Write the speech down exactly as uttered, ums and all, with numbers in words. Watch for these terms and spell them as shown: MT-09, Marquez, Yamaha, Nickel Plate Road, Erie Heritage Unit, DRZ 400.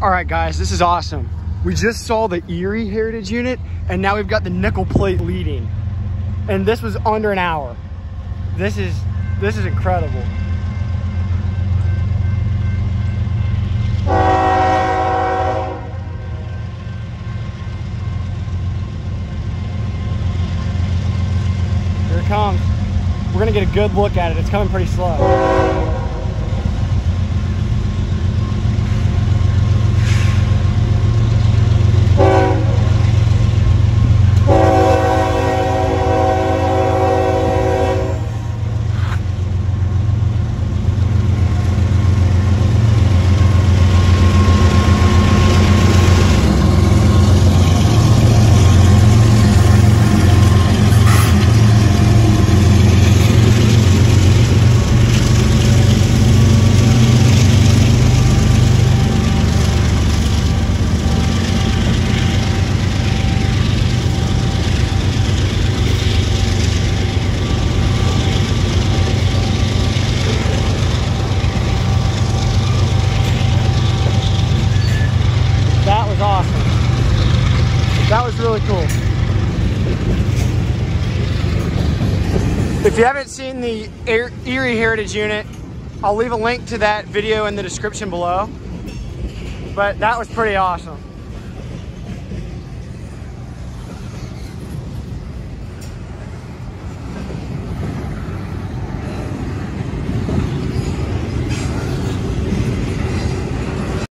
All right, guys, this is awesome. We just saw the Erie Heritage Unit, and now we've got the Nickel Plate leading. And this was under an hour. This is, this is incredible. Here it comes. We're gonna get a good look at it. It's coming pretty slow. That was really cool. If you haven't seen the Erie Heritage Unit, I'll leave a link to that video in the description below. But that was pretty awesome.